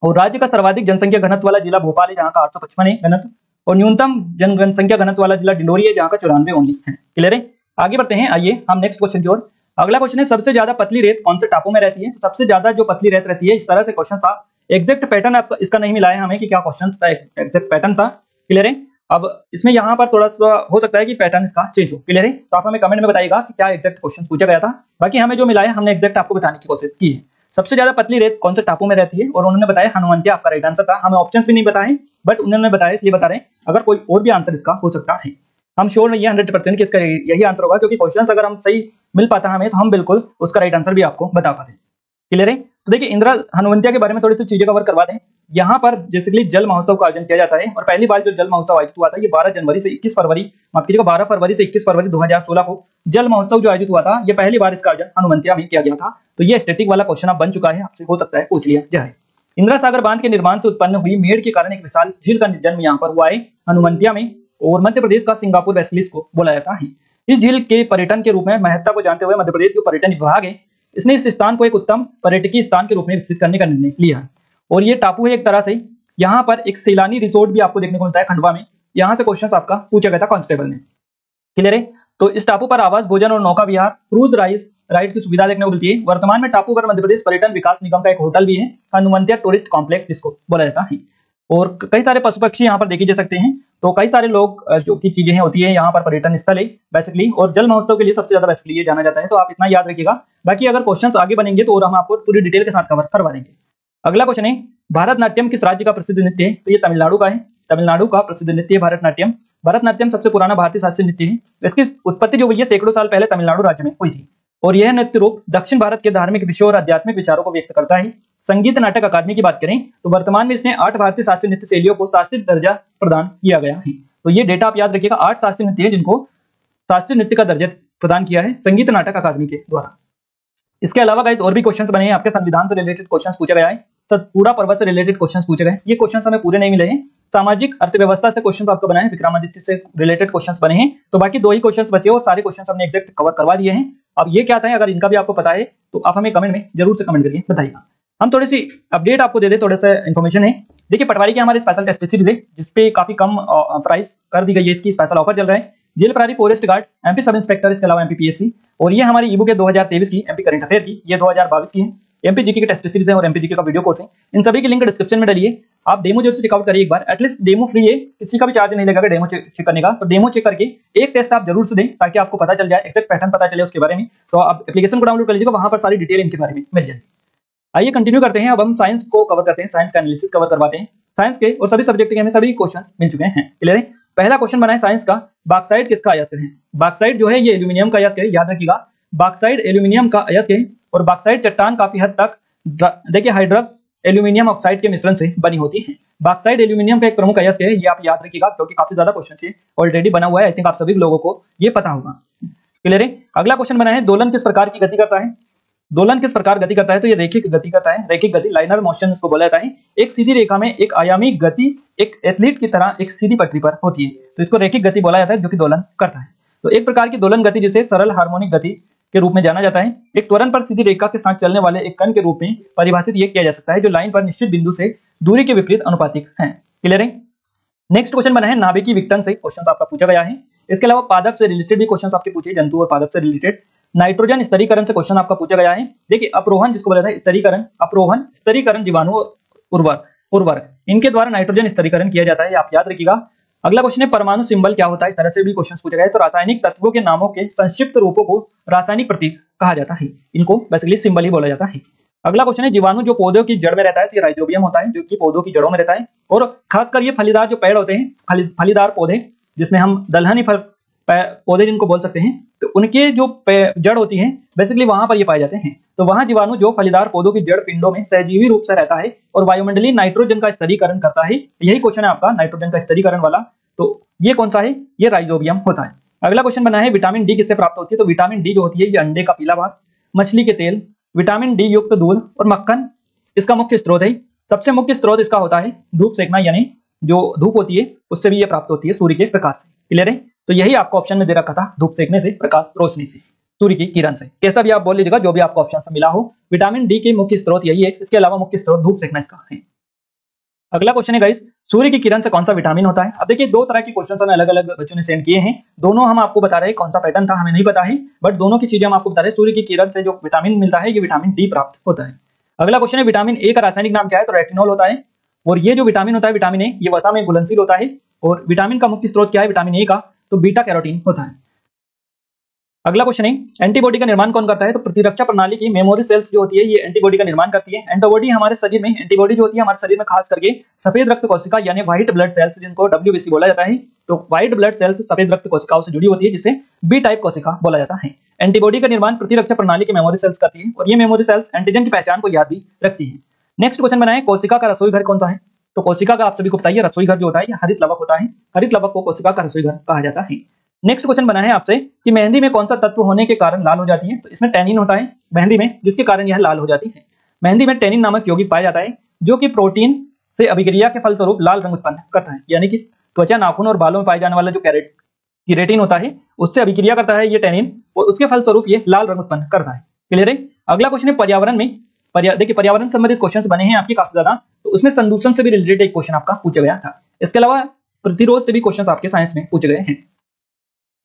और राज्य का सर्वाधिक जनसंख्या घनत्व वाला जिला भोपाल है, जहाँ का 855 है घनत्व, और न्यूनतम जनसंख्या घनत्व वाला जिला डिंडोरी है, जहाँ का 94 ओनली है। क्लियर है। आगे बढ़ते हैं, आइए हम नेक्स्ट क्वेश्चन की ओर। अगला क्वेश्चन है सबसे ज्यादा पतली रेत कौन से टापू में रहती है। तो सबसे ज्यादा जो पतली रेत रहती है, इस तरह से क्वेश्चन था। एग्जैक्ट पैटर्न आपका इसका नहीं मिला है हमें कि क्या क्वेश्चन था, एग्जैक्ट पैटर्न था। क्लियर है। अब इसमें यहाँ पर थोड़ा सा हो सकता है कि पैटर्न इसका चेंज हो। क्लियर है। तो आप हमें कमेंट में बताइएगा कि क्या एग्जैक्ट क्वेश्चन पूछा गया था। बाकी हमें जो मिला है हमने एग्जैक्ट आपको बताने की कोशिश की है। सबसे ज्यादा पतली रेत कौन से टापू में रहती है, और उन्होंने बताया हनुवंतिया आपका राइट आंसर था। हमें ऑप्शंस भी नहीं बताए बट उन्होंने बताया इसलिए बता रहे हैं, अगर कोई और भी आंसर इसका हो सकता है। हम श्योर नहीं है 100% कि इसका यही आंसर होगा, क्योंकि क्वेश्चंस अगर हम सही मिल पाता हमें तो हम बिल्कुल उसका राइट आंसर भी आपको बता पाते। क्लियर है। तो देखिए इंदिरा हनुवंतिया के बारे में थोड़ी सी चीजें कवर करवा दें। यहाँ पर बेसिकली जल महोत्सव का आयोजन किया जाता है, और पहली बार जो जल महोत्सव आयोजित हुआ था ये 12 फरवरी से 21 फरवरी 2016 को जल महोत्सव जो आयोजित हुआ था, ये पहली बार इसका आयोजन हनुवंतिया में किया गया था। तो ये स्टैटिक वाला क्वेश्चन अब बन चुका है, आपसे हो सकता है पूछ लिया जाए। इंदिरा सागर बांध के निर्माण से उत्पन्न हुई मेड़ के कारण एक विशाल झील का जन्म यहाँ पर हुआ है हनुवंतिया में, और मध्य प्रदेश का सिंगापुर वेस्टइंडीज को बोला जाता है। इस झील के पर्यटन के रूप में महत्ता को जानते हुए मध्य प्रदेश जो पर्यटन विभाग है इसने इस स्थान को एक उत्तम पर्यटकीय स्थान के रूप में विकसित करने का निर्णय लिया। और ये टापू है एक तरह से, यहाँ पर एक सैलानी रिसोर्ट भी आपको देखने को मिलता है खंडवा में। यहाँ से क्वेश्चन आपका पूछा गया था कांस्टेबल ने। क्लियर है। तो इस टापू पर आवास, भोजन और नौका विहार, क्रूज राइड की सुविधा देखने को मिलती है। वर्तमान में टापू पर मध्य प्रदेश पर्यटन विकास निगम का एक होटल भी है, हनुवंतिया टूरिस्ट कॉम्प्लेक्स जिसको बोला जाता है। और कई सारे पशु पक्षी यहाँ पर देखे जा सकते हैं। तो कई सारे लोग जो की चीजें होती है यहाँ पर पर्यटन स्थल है बेसिकली, और जल महोत्सव के लिए सबसे ज्यादा बेसिकली ये जाना जाता है। तो आप इतना याद रखिएगा, बाकी अगर क्वेश्चंस आगे बनेंगे तो और हम आपको पूरी डिटेल के साथ कवर करवा देंगे। अगला क्वेश्चन है भारतनाट्यम किस राज्य का प्रसिद्ध नृत्य है। तो ये तमिलनाडु का है, तमिलनाडु का प्रसिद्ध नृत्य है भारतनाट्यम। भारतनाट्यम सबसे पुराना भारतीय शास्त्रीय नृत्य है। इसकी उत्पत्ति जो हुई है सैकड़ों साल पहले तमिलनाडु राज्य में हुई थी, और यह नृत्य रूप दक्षिण भारत के धार्मिक विषयों और आध्यात्मिक विचारों को व्यक्त करता है। संगीत नाटक अकादमी की बात करें तो वर्तमान में इसने 8 भारतीय शास्त्रीय नृत्य शैलियों को शास्त्रीय दर्जा प्रदान किया गया है। तो ये डेटा आप याद रखिएगा, 8 शास्त्रीय नृत्य है जिनको शास्त्रीय नृत्य का दर्जा प्रदान किया है संगीत नाटक अकादमी के द्वारा। इसके अलावा गाइस और भी क्वेश्चंस बने हैं, आपके संविधान से रिलेटेड क्वेश्चंस पूछा गया है। सतपुड़ा पर्वत से रिलेटेड क्वेश्चंस पूछे गए। ये क्वेश्चंस हमें पूरे नहीं मिले हैं। सामाजिक अर्थव्यवस्था से क्वेश्चंस आपको बनाए हैं, विक्रमादित्य से रिलेटेड क्वेश्चंस बने हैं, तो बाकी दो ही क्वेश्चंस बचे और सारे क्वेश्चंस हमने एग्जैक्ट कवर करवा दिए हैं। अब ये क्या आता है, अगर इनका भी आपको पता है तो आप हमें कमेंट में जरूर से कमेंट करके बताइएगा। हम थोड़ी सी अपडेट आपको दे दें, थोड़ा सा इन्फॉर्मेशन है। देखिए पटवारी के हमारे स्पेशल टेस्ट सीरीज है जिसपे काफी कम प्राइस कर दी गई है, इसकी स्पेशल ऑफर चल रहा है। जेल प्रहरी, forest guard, MP sub inspector, इसके अलावा एमपी पीएससी, और ये हमारी ई बुक है 2023 की, एमपी करंट अफेयर की, ये 2022 की है, एमपी जीके के टेस्ट सीरीज है और एमपी जीके का वीडियो कोर्स है। इन सभी की लिंक डिस्क्रिप्शन में डालिए, आप डेमो जरूर से चेकआउट करिए एक बार। एटलीस्ट डेमो फ्री है, किसी का भी चार्ज नहीं लगेगा डेमो चेक करने का, तो डेमो चेक करके एक टेस्ट आप जरूर से दें ताकि आपको पता चल जाए, एक्जैक्ट पैटर्न पता चले उसके बारे में। तो आप एप्लीकेशन को डाउनलोड कर लीजिएगा, वहां पर सारी डिटेल इनके बारे में मिल जाएगी। आइए कंटिन्यू करते हैं, अब हम साइंस को कवर करते हैं, साइंस का एनालिसिस कवर करवाते हैं। साइंस के और सभी सब्जेक्ट के हमें सभी क्वेश्चन मिल चुके हैं, क्लियर है। पहला क्वेश्चन बना है साइंस का, बॉक्साइट किसका अयस्क है? बॉक्साइट जो है ये एल्यूमिनियम का अयस्क है, याद रखिएगा बॉक्साइट एल्यूमिनियम का अयस्क है। और बॉक्साइट चट्टान काफी हद तक देखिए हाइड्रस एल्यूमिनियम ऑक्साइड के मिश्रण से बनी होती है। बॉक्साइट एल्यूमिनियम का एक प्रमुख अयस्क है, ये आप याद रखिएगा क्योंकि काफी ज्यादा क्वेश्चन है ऑलरेडी बना हुआ है, आई थिंक आप सभी लोगों को ये पता होगा, क्लियर है। अगला क्वेश्चन बना है, दोलन किस प्रकार की गति करता है? दोलन किस प्रकार गति करता है? तो ये रेखिक गति करता है, रेखिक गति लाइनर मोशन इसको बोला जाता है। एक सीधी रेखा में एक आयामी गति एक एथलीट की तरह एक सीधी पटरी पर होती है, तो इसको रेखिक गति बोला जाता है, जो कि दोलन करता है। तो एक प्रकार की दोलन गति जिसे सरल हार्मोनिक गति के रूप में जाना जाता है, एक त्वरण पर सीधी रेखा के साथ चलने वाले एक कण के रूप में परिभाषित यह किया जा सकता है, जो लाइन पर निश्चित बिंदु से दूरी के विपरीत अनुपातिक है, क्लियर है। नेक्स्ट क्वेश्चन बना है नाभिकीय विघटन से, क्वेश्चन आपका पूछा गया है। इसके अलावा पादप से रिलेटेड भी क्वेश्चन आपके पूछे, जंतु और पादप से रिलेटेड। नाइट्रोजन स्तरीकरण से क्वेश्चन आपका पूछा गया है। देखिए अवरोहन जिसको बोला जाता है स्तरीकरण, अवरोहन स्तरीकरण जीवाणु उर्वरक इनके द्वारा नाइट्रोजन स्तरीकरण किया जाता है, आप याद रखिएगा। अगला क्वेश्चन है परमाणु सिंबल क्या होता है, इस तरह से भी क्वेश्चन पूछा गया है। तो रासायनिक तत्वों के नामों के संक्षिप्त रूपों को रासायनिक प्रतीक कहा जाता है, इनको बेसिकली सिंबल ही बोला जाता है। अगला क्वेश्चन है जीवाणु जो पौधों की जड़ में रहता है, तो ये राइजोबियम होता है जो कि पौधों की जड़ों में रहता है। और खासकर ये फलीदार जो पेड़ होते हैं, फलीदार पौधे जिसमें हम दलहनी फल पौधे जिनको बोल सकते हैं, तो उनके जो जड़ होती हैं बेसिकली वहां पर ये पाए जाते हैं। तो वहां जीवाणु जो फलीदार पौधों की जड़ पिंडों में सहजीवी रूप से रहता है और वायुमंडलीय नाइट्रोजन का स्तरीकरण करता है। यही क्वेश्चन है आपका नाइट्रोजन का स्तरीकरण वाला, तो ये कौन सा है, ये राइजोबियम होता है। अगला क्वेश्चन बना है विटामिन डी किससे प्राप्त होती है? तो विटामिन डी जो होती है ये अंडे का पीला भाग, मछली के तेल, विटामिन डी युक्त दूध और मक्खन इसका मुख्य स्रोत है। सबसे मुख्य स्रोत इसका होता है धूप सेकना, यानी जो धूप होती है उससे भी ये प्राप्त होती है, सूर्य के प्रकाश से, क्लियर है। तो यही आपको ऑप्शन में दे रखा था, धूप सेकने से, प्रकाश रोशनी से, सूर्य की किरण से, कैसा भी आप बोल लीजिएगा जो भी आपको ऑप्शन में मिला हो। विटामिन डी के मुख्य स्रोत यही है, इसके अलावा मुख्य स्रोत धूप सेकना इसका है। अगला क्वेश्चन है गाइस, सूर्य की किरण से कौन सा विटामिन होता है? अब देखिए दो तरह के क्वेश्चन हमें अलग अलग बच्चों ने सेंड किए हैं, दोनों हम आपको बता रहे हैं, कौन सा पैटर्न था हमें नहीं पता है, बट दोनों की चीजें हम आपको बता रहे हैं। सूर्य की किरण से जो विटामिन मिलता है ये विटामिन डी प्राप्त होता है। अगला क्वेश्चन है विटामिन ए का रासायनिक नाम क्या है? तो रेटिनॉल होता है। और ये जो विटामिन होता है विटामिन ए, ये वसा में घुलनशील होता है। और विटामिन का मुख्य स्रोत क्या है विटामिन ए का? तो बीटा कैरोटीन होता है। अगला क्वेश्चन है एंटीबॉडी का निर्माण कौन करता है? तो प्रतिरक्षा प्रणाली की मेमोरी सेल्स जो होती है ये एंटीबॉडी का निर्माण करती है। एंटीबॉडी हमारे शरीर में, एंटीबॉडी जो होती है हमारे शरीर में खास करके सफेद रक्त कोशिका यानी व्हाइट ब्लड सेल्स जिनको डब्ल्यूबीसी बोला जाता है, तो व्हाइट ब्लड सेल्स सफेद रक्त कोशिकाओं से जुड़ी होती है जिसे बी टाइप कोशिका बोला जाता है। एंटीबॉडी का निर्माण प्रतिरक्षा प्रणाली की मेमोरी सेल्स करती है और ये मेमोरी सेल्स एंटीजन की पहचान को याद भी रखती है। नेक्स्ट क्वेश्चन बना है कोशिका का रसोई घर कौन सा है? तो कोशिका का आप सभी को बताइए रसोई घर जो होता है ये हरित लवक होता है, हरित लवक को कोशिका का रसोई घर कहा जाता है। नेक्स्ट क्वेश्चन बना है आपसे कि मेहंदी में कौन सा तत्व होने के कारण लाल हो जाती है? तो इसमें टैनिन होता है मेहंदी में, जिसके कारण यह लाल हो जाती है। मेहंदी में टैनिन नामक यौगिक पाया जाता है जो कि प्रोटीन से अभिक्रिया के फलस्वरूप लाल रंग उत्पन्न करता है, यानी कि त्वचा, नाखून और बालों में पाया जाने वाला जो केराटिन होता है उससे अभिक्रिया करता है ये टैनिन, और उसके फलस्वरूप ये लाल रंग उत्पन्न करता है, क्लियर है। अगला क्वेश्चन है पर्यावरण में, देखिए पर्यावरण संबंधित क्वेश्चंस बने हैं आपके काफी ज्यादा, तो उसमें संदूषण से भी रिलेटेड एक क्वेश्चन आपका पूछा गया था। इसके अलावा प्रतिरोध से भी क्वेश्चंस आपके साइंस में पूछे गए हैं।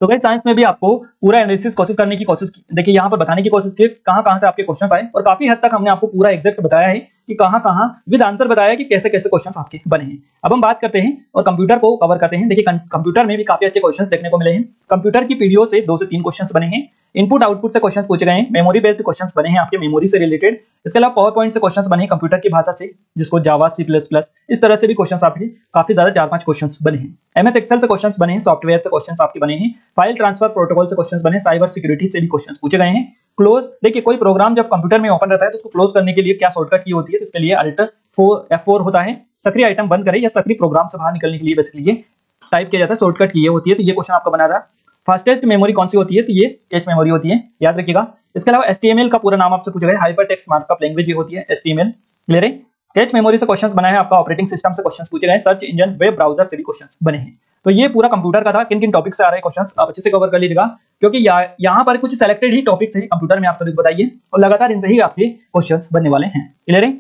तो गाइस साइंस में भी आपको पूरा एनालिसिस कोशिश करने की कोशिश की, देखिए यहाँ पर बताने की कोशिश की कहाँ से आपके क्वेश्चंस आए, और काफी हद तक हमने आपको पूरा एग्जैक्ट बताया है कि कहाँ विद आंसर बताया कि कैसे कैसे क्वेश्चंस आपके बने हैं। अब हम बात करते हैं और कंप्यूटर को कवर करते हैं। देखिए कंप्यूटर में भी काफी अच्छे क्वेश्चंस देखने को मिले हैं। कंप्यूटर की पीडीओ से 2 से 3 क्वेश्चंस बने हैं, इनपुट आउटपुट से क्वेश्चंस पूछे गए हैं, मेमोरी बेस्ड क्वेश्चंस बने हैं आपके मेमोरी से रिलेटेड। इसके अलावा पावर पॉइंट से क्वेश्चंस बने हैं कंप्यूटर की भाषा से जिसको जावा, C++, इस तरह से भी क्वेश्चंस आपके काफी ज्यादा 4-5 क्वेश्चंस बने हैं। एमएस एक्सेल से क्वेश्चंस बने हैं, सॉफ्टवेयर से क्वेश्चंस आपके बने हैं, फाइल ट्रांसफर प्रोटोकॉल से क्वेश्चंस बने, साइबर सिक्योरिटी से भी क्वेश्चंस पूछे गए हैं। क्लोज, देखिए कोई प्रोग्राम जब कंप्यूटर में ओपन रहता है तो उसको क्लोज करने के लिए क्या शॉर्टकट की होती है, तो इसके लिए Alt+F4 होता है। सक्रिय आइटम बंद करें या सक्रिय प्रोग्राम से बाहर निकलने के लिए बेसिकली ये टाइप किया जाता है, शॉर्टकट की होती है, तो ये क्वेश्चन आपका बना था। फास्टेस्ट मेमोरी कौन सी होती है? तो ये कैच मेमोरी होती है, याद रखिएगा। इसके अलावा HTML का पूरा नाम आपसे पूछा गया है, हाइपर टेक्स्ट मार्कअप लैंग्वेज ये होती है HTML, क्लियर है। कैच मेमोरी से क्वेश्चंस बना है आपका, ऑपरेटिंग सिस्टम से क्वेश्चंस पूछे गए, सर्च इंजन, वेब ब्राउजर से भी क्वेश्चंस बने हैं। तो ये पूरा कंप्यूटर का था। किन किन टॉपिक से आ रहे क्वेश्चंस आप अच्छे से कवर कर लीजिएगा, क्योंकि यहाँ पर कुछ सेलेक्टेड ही टॉपिक्स है कंप्यूटर में, आप सभी बताइए, और लगातार इनसे ही आपके क्वेश्चंस बनने वाले हैं। क्लियर है?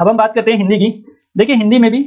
अब हम बात करते हैं हिंदी की। देखिए हिंदी में भी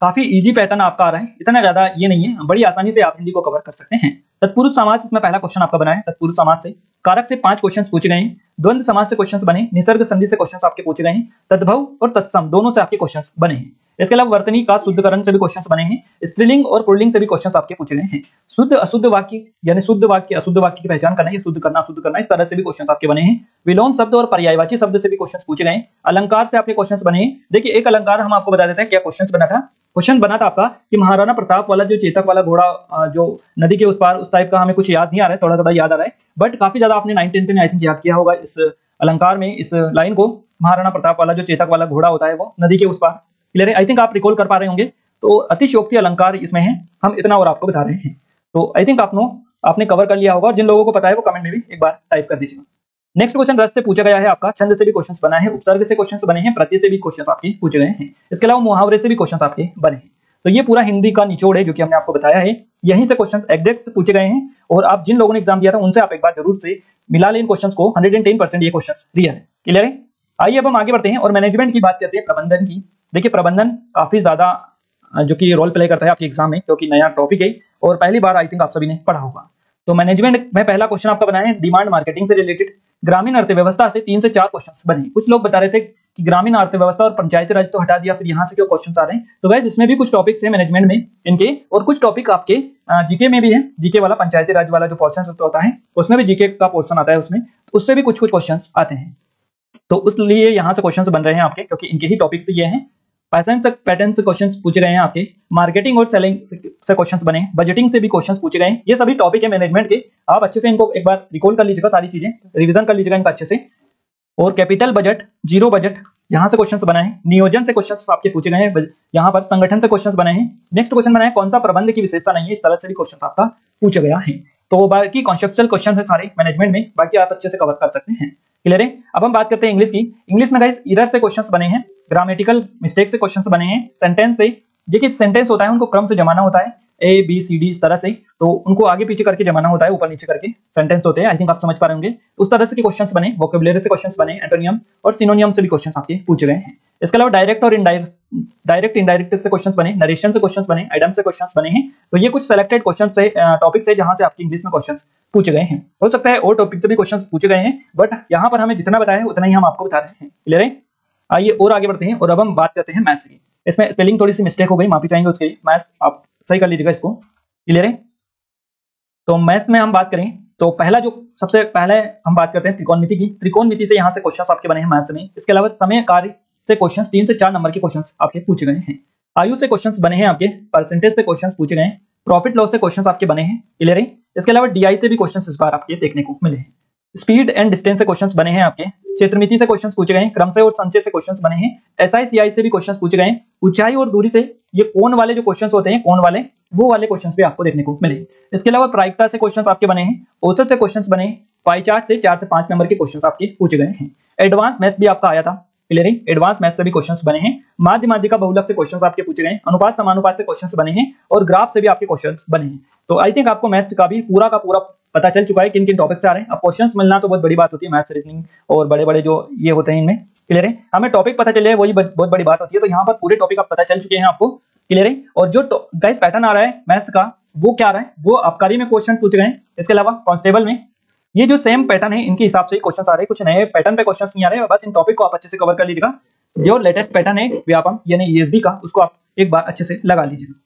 काफी इजी पैटर्न आपका आ रहा है, इतना ज्यादा ये नहीं है, बड़ी आसानी से आप हिंदी को कवर कर सकते हैं। तत्पुरुष समास इसमें पहला क्वेश्चन आपका बना है। तत्पुरुष समास से कारक से 5 क्वेश्चंस पूछे गए हैं, द्वंद्व समास से क्वेश्चंस बने, निसर्ग संधि से क्वेश्चंस आपके पूछे गए हैं, तद्भव और तत्सम दोनों से आपके क्वेश्चंस बने हैं। इसके अलावा वर्तनी का शुद्धकरण से भी क्वेश्चंस बने हैं, स्त्रीलिंग और पुल्लिंग से भी क्वेश्चंस आपके पूछे गए हैं, शुद्ध अशुद्ध वाक्य यानी शुद्ध वाक्य अशुद्ध वाक्य की पहचान करना, शुद्ध करना अशुद्ध करना, इस तरह से भी क्वेश्चंस आपके बने हैं। विलोम शब्द और पर्यायवाची शब्द से भी क्वेश्चंस पूछे गए, अलंकार से आपके क्वेश्चंस बने। देखिए एक अलंकार हम आपको बता देते हैं क्या क्वेश्चंस बना था। क्वेश्चन बना था आपका कि महाराणा प्रताप वाला जो चेतक वाला घोड़ा जो नदी के उस पार, उस टाइप का हमें कुछ याद नहीं आ रहा है, थोड़ा थोड़ा याद आ रहा है, बट काफी ज्यादा आपने 9th-10th में आई थिंक याद किया होगा इस अलंकार में, इस लाइन को, महाराणा प्रताप वाला जो चेतक वाला घोड़ा होता है वो नदी के उस पार। क्लियर है? आई थिंक आप रिकॉल कर पा रहे होंगे। तो अतिशयोक्ति अलंकार इसमें है, हम इतना और आपको बता रहे हैं। तो आई थिंक आपने कवर कर लिया होगा, और जिन लोगों को पता है वो कमेंट में भी एक बार टाइप कर दीजिएगा। नेक्स्ट क्वेश्चन रस से पूछा गया है आपका, छंद से भी क्वेश्चंस बना है, उपसर्ग से क्वेश्चंस बने हैं, प्रत्यय से भी क्वेश्चंस आपके पूछे गए हैं, इसके अलावा मुहावरे से भी क्वेश्चंस आपके बने हैं। तो ये पूरा हिंदी का निचोड़ है जो कि हमने आपको बताया है। यहीं से क्वेश्चंस एग्जैक्ट पूछे गए हैं, और आप जिन लोगों ने एग्जाम दिया था उनसे आप एक बार जरूर से मिला लें इन क्वेश्चंस को। 110% ये क्वेश्चंस रियल है। क्लियर है? आइए अब हम आगे बढ़ते हैं और मैनेजमेंट की बात करते हैं, प्रबंधन की। देखिए प्रबंधन काफी ज्यादा जो कि रोल प्ले करता है आपके एग्जाम में, क्योंकि नया टॉपिक है और पहली बार आई थिंक आप सभी ने पढ़ा होगा। तो मैनेजमेंट में पहला क्वेश्चन आपका बना है डिमांड मार्केटिंग से रिलेटेड, ग्रामीण अर्थव्यवस्था से 3 से 4 क्वेश्चंस बने। कुछ लोग बता रहे थे कि ग्रामीण अर्थव्यवस्था और पंचायती राज तो हटा दिया, फिर यहाँ से क्यों क्वेश्चंस आ रहे हैं। तो वैसे इसमें भी कुछ टॉपिक्स है मैनेजमेंट में इनके, और कुछ टॉपिक आपके जीके में भी है। जीके वाला पंचायती राज वाला जो पोर्शन होता है उसमें भी जीके का पोर्शन आता है, उसमें उससे भी कुछ कुछ क्वेश्चन आते हैं। तो इसलिए यहाँ से क्वेश्चन बन रहे हैं आपके, क्योंकि इनके ही टॉपिक्स ये हैं। पैटर्न से क्वेश्चंस पूछे गए हैं आपके, मार्केटिंग और सेलिंग से क्वेश्चंस बने, बजटिंग से भी क्वेश्चंस पूछे गए हैं। ये सभी टॉपिक है मैनेजमेंट के, आप अच्छे से इनको एक बार रिकॉल कर लीजिएगा, सारी चीजें रिवीजन कर लीजिएगा इनका अच्छे से। और कैपिटल बजट, जीरो बजट, यहाँ से क्वेश्चंस बना है, नियोजन से क्वेश्चंस आपके पूछे गए हैं, यहाँ पर संगठन से क्वेश्चंस बने हैं। नेक्स्ट क्वेश्चन बना है कौन सा प्रबंध की विशेषता नहीं है, इस तरह से भी क्वेश्चन आपका पूछा गया है। तो बाकी कॉन्सेप्चुअल क्वेश्चन है सारे मैनेजमेंट में, बाकी आप अच्छे से कवर कर सकते हैं। क्लियर है? अब हम बात करते हैं इंग्लिश की। इंग्लिश में गाइस एरर से क्वेश्चंस बने हैं, ग्रामेटिकल मिस्टेक से क्वेश्चंस बने हैं, सेंटेंस से, देखिए सेंटेंस होता है उनको क्रम से जमाना होता है, ए बी सी डी इस तरह से, तो उनको आगे पीछे करके जमाना होता है, ऊपर नीचे करके सेंटेंस होते हैं, आई थिंक आप समझ पा रहे होंगे। उस तरह से क्वेश्चंस बने, वोकैबुलरी से क्वेश्चंस बने, एंटोनियम और सिनोनियम से भी क्वेश्चंस आपके पूछे गए हैं। इसके अलावा डायरेक्ट और डायरेक्ट इनडायरेक्ट से क्वेश्चंस बने, नरेशन से क्वेश्चंस बने, आइडम से क्वेश्चंस बने हैं। तो ये कुछ सेलेक्टेड क्वेश्चंस है, टॉपिक्स है जहां से आपके इंग्लिश में क्वेश्चंस पूछे गए हैं। हो सकता है और टॉपिक से भी क्वेश्चंस पूछे गए हैं, बट यहाँ पर हमें जितना बताया है उतना ही हम आपको बता रहे हैं। क्लियर है? आइए और आगे बढ़ते हैं, और अब हम बात करते हैं मैथ्स की। इसमें स्पेलिंग थोड़ी सी मिस्टेक हो गई, माफी चाहेंगे उसके लिए, मैथ्स आप सही कर लीजिएगा इसको। क्लियर है? तो मैथ्स में हम बात करें तो पहला जो सबसे पहले हम बात करते हैं त्रिकोणमिति की। त्रिकोणमिति से यहाँ से क्वेश्चंस आपके बने हैं मैथ्स में। इसके अलावा समय कार्य से क्वेश्चंस 3 से 4 नंबर के क्वेश्चंस आपके पूछे गए हैं। आयु से क्वेश्चंस बने हैं आपके, परसेंटेज से क्वेश्चंस पूछे गए हैं, प्रॉफिट लॉस से क्वेश्चंस आपके बने हैं। क्लियर है? इसके अलावा डीआई से भी क्वेश्चंस इस बार आपके देखने को मिले हैं। स्पीड एंड डिस्टेंस से क्वेश्चंस बने हैं आपके, क्षेत्रमिति से क्वेश्चंस पूछे गए हैं, क्रम से और संचय से क्वेश्चंस बने हैं, एसआईसीआई से भी क्वेश्चंस पूछे गए हैं, ऊंचाई और दूरी से, ये कोण वाले जो क्वेश्चंस होते हैं, कोण वाले वो वाले क्वेश्चंस भी आपको देखने को मिले। इसके अलावा प्रायिकता से क्वेश्चंस आपके बने हैं, औसत से क्वेश्चंस बने, पाई चार्ट से 4 से 5 नंबर के क्वेश्चंस आपके पूछे गए हैं। एडवांस मैथ्स भी आपका आया था। क्लियर है? एडवांस मैथ्स से भी क्वेश्चंस बने हैं, माध्य माध्यिका बहुलक से क्वेश्चंस आपके पूछे गए हैं, अनुपात समानुपात से क्वेश्चंस बने हैं, और ग्राफ से भी आपके क्वेश्चंस बने हैं। तो आई थिंक आपको मैथ्स का भी पूरा का पूरा पता चल चुका है किन किन टॉपिक से आ रहे हैं। अब क्वेश्चंस मिलना तो बहुत बड़ी बात होती है मैथ्स रीजनिंग और बड़े बड़े जो ये होते हैं इनमें। क्लियर है? हमें टॉपिक पता चले वही बहुत बड़ी बात होती है। तो यहाँ पर पूरे टॉपिक आप पता चल चुके हैं आपको। क्लियर है? और जो गाइस पैटर्न आ रहा है मैथ्स का वो क्या आ रहा है, वो आबकारी में क्वेश्चन पूछ रहे हैं, इसके अलावा कांस्टेबल में ये जो सेम पैटर्न है इनके हिसाब से क्वेश्चन आ रहे हैं, कुछ नए पैटर्न पे क्वेश्चन नहीं आ रहे हैं। बस इन टॉपिक को आप अच्छे से कवर कर लीजिएगा। जो लेटेस्ट पैटर्न है व्यापम यानी ईएसबी का, उसको आप एक बार अच्छे से लगा लीजिएगा।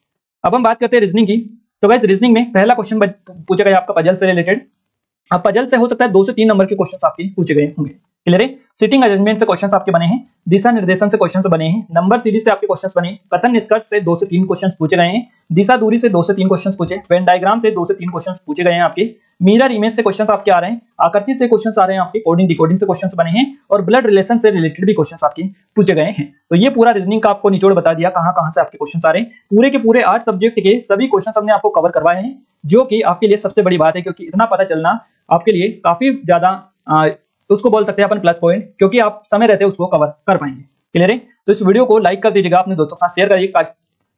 अब हम बात करते हैं रीजनिंग की। तो गाइस रीजनिंग में पहला क्वेश्चन पूछा गया आपका पजल से रिलेटेड। अब पजल से हो सकता है 2 से 3 नंबर के क्वेश्चंस आपके पूछे गए होंगे। क्लियर है? सिटिंग अरेंजमेंट से क्वेश्चंस आपके बने हैं, दिशा निर्देशन से क्वेश्चंस बने हैं, नंबर सीरीज से आपके क्वेश्चंस बने, कथन निष्कर्ष से 2 से 3 क्वेश्चंस पूछे गए हैं, दिशा दूरी से 2 से 3 क्वेश्चंस पूछे, वेन डायग्राम से 2 से 3 क्वेश्चंस पूछे गए हैं आपके, मिरर इमेज से क्वेश्चंस आपके आ रहे हैं, आकृति से क्वेश्चंस आ रहे हैं आपके, कोडिंग डिकोडिंग से क्वेश्चंस बने हैं, और ब्लड रिलेशन से रिलेटेड भी क्वेश्चंस आपके पूछे गए हैं। तो ये पूरा रीजनिंग का आपको निचोड़ बता दिया, कहां-कहां से आपके क्वेश्चंस आ रहे हैं। पूरे के पूरे 8 सब्जेक्ट के सभी क्वेश्चंस हमने आपको कवर करवाए हैं, जो कि आपके लिए सबसे बड़ी बात है, क्योंकि इतना पता चलना आपके लिए काफी ज्यादा उसको बोल सकते हैं अपन प्लस पॉइंट, क्योंकि आप समय रहते उसको कवर कर पाएंगे। क्लियर है। तो इस वीडियो को लाइक कर दीजिएगा, अपने दोस्तों के साथ शेयर करिएगा,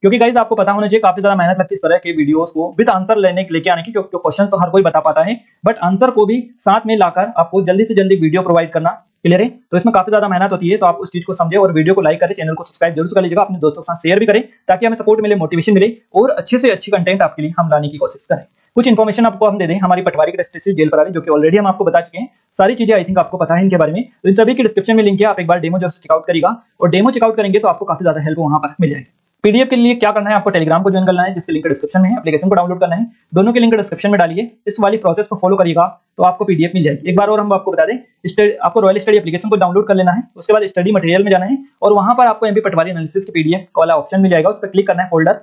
क्योंकि गाइस आपको पता होना चाहिए काफी ज्यादा मेहनत लगती है इस तरह के वीडियोस को विद आंसर लेने के लेके आने की, क्योंकि क्वेश्चन तो हर कोई बता पाता है बट आंसर को भी साथ में लाकर आपको जल्दी से जल्दी वीडियो प्रोवाइड करना, क्लियर है। तो इसमें काफी ज्यादा मेहनत होती है, तो आप उस चीज को समझे और वीडियो को लाइक करें, चैनल को सब्सक्राइब जरूर कर लीजिएगा, अपने दोस्तों के साथ शेयर भी करें ताकि हमें सपोर्ट मिले, मोटिवेशन मिले और अच्छे से अच्छी कंटेंट आपके लिए हम लाने की कोशिश करें। कुछ इन्फॉर्मेशन आपको हम दे दें हमारी पटवारी की डिस्ट्रिक्ट जेल पर, जो कि ऑलरेडी हम आपको बता चुके हैं, सारी चीजें आई थिंक आपको पता है इनके बारे में। तो इन सभी की डिस्क्रिप्शन में लिंक है, आप एक बार डेमो जरूर चेकआउट करिएगा और डेमो चेकआउट करेंगे तो आपको काफी ज्यादा हेल्प वहां पर मिल जाएगी। पीडीएफ के लिए क्या करना है, आपको टेलीग्राम को ज्वाइन करना है जिसके लिंक डिस्क्रिप्शन में है, एप्लीकेशन को डाउनलोड करना है, दोनों के लिंक डिस्क्रिप्शन में डालिए, इस वाली प्रोसेस को फॉलो करिएगा तो आपको पीडीएफ मिल जाएगी। एक बार और हम आपको बता दें, आपको रॉयल स्टडी एप्लीकेशन को डाउनलोड कर लेना है, उसके बाद स्टडी मटेरियल में जाना है और वहां पर आपको एमपी पटवारी एनालिसिस के पीडीएफ वाला ऑप्शन मिल जाएगा, उस पर क्लिक करना है फोल्डर,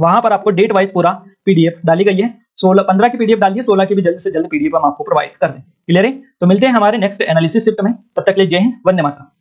वहां पर आपको डेट वाइज पूरा पीडीएफ डाली गई है, 15 की पीडीएफ डालिए, 16 की भी जल्द से जल्द पीडीएफ हम आपको प्रोवाइड कर दें, क्लियर है। तो मिलते हैं हमारे नेक्स्ट एनालिसिस शिफ्ट में, तब तक के लिए जय हिंद, वंदे मातरम।